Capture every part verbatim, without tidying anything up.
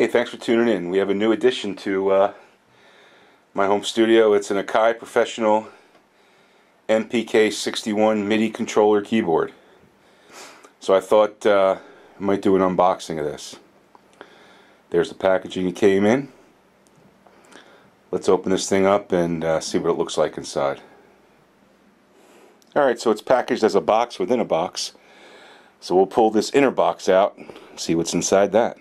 Hey, thanks for tuning in. We have a new addition to uh, my home studio. It's an Akai Professional M P K sixty-one MIDI controller keyboard. So I thought uh, I might do an unboxing of this. There's the packaging it came in. Let's open this thing up and uh, see what it looks like inside. Alright, so it's packaged as a box within a box. So we'll pull this inner box out and see what's inside that.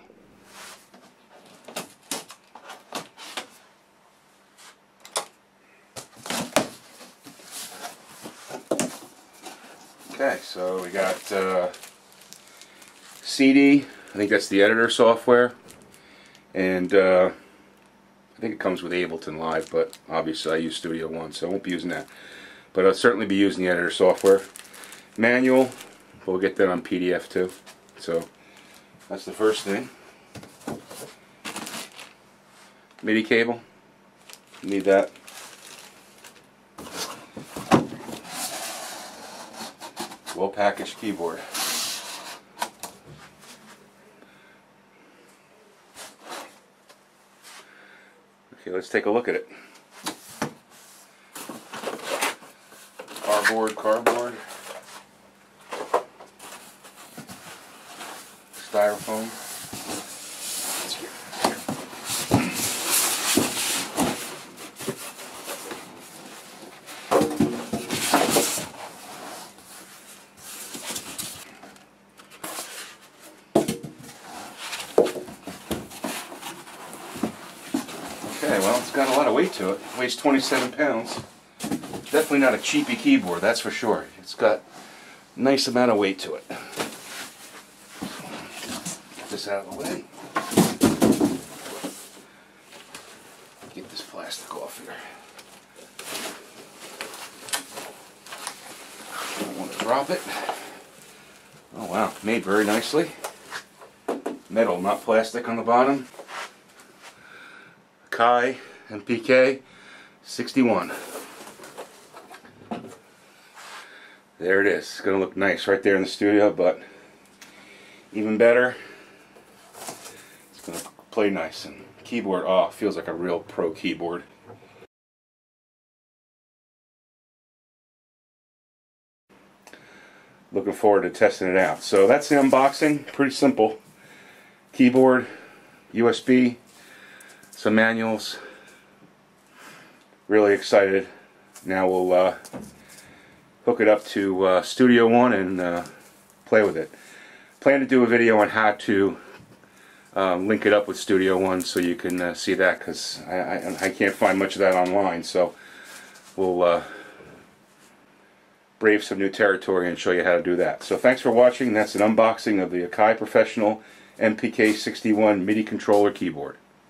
Okay, so we got uh, C D, I think that's the editor software, and uh, I think it comes with Ableton Live, but obviously I use Studio One, so I won't be using that. But I'll certainly be using the editor software. Manual, we'll get that on P D F too. So that's the first thing. MIDI cable, need that. Well-packaged keyboard. Okay, let's take a look at it. Cardboard, cardboard. Styrofoam. Let's get Okay, well, it's got a lot of weight to it. It weighs twenty-seven pounds. Definitely not a cheapy keyboard, that's for sure. It's got a nice amount of weight to it. Get this out of the way. Get this plastic off here. I don't want to drop it. Oh wow, made very nicely. Metal, not plastic on the bottom. Akai M P K sixty-one. There it is. It's going to look nice right there in the studio, but even better, it's going to play nice. And keyboard, oh, feels like a real pro keyboard. Looking forward to testing it out. So that's the unboxing. Pretty simple. Keyboard, U S B, some manuals. Really excited. Now we'll uh, hook it up to uh, Studio One and uh, play with it. Plan to do a video on how to uh, link it up with Studio One, so you can uh, see that, because I, I, I can't find much of that online. So we'll uh, brave some new territory and show you how to do that. So thanks for watching. That's an unboxing of the Akai Professional M P K sixty-one MIDI controller keyboard.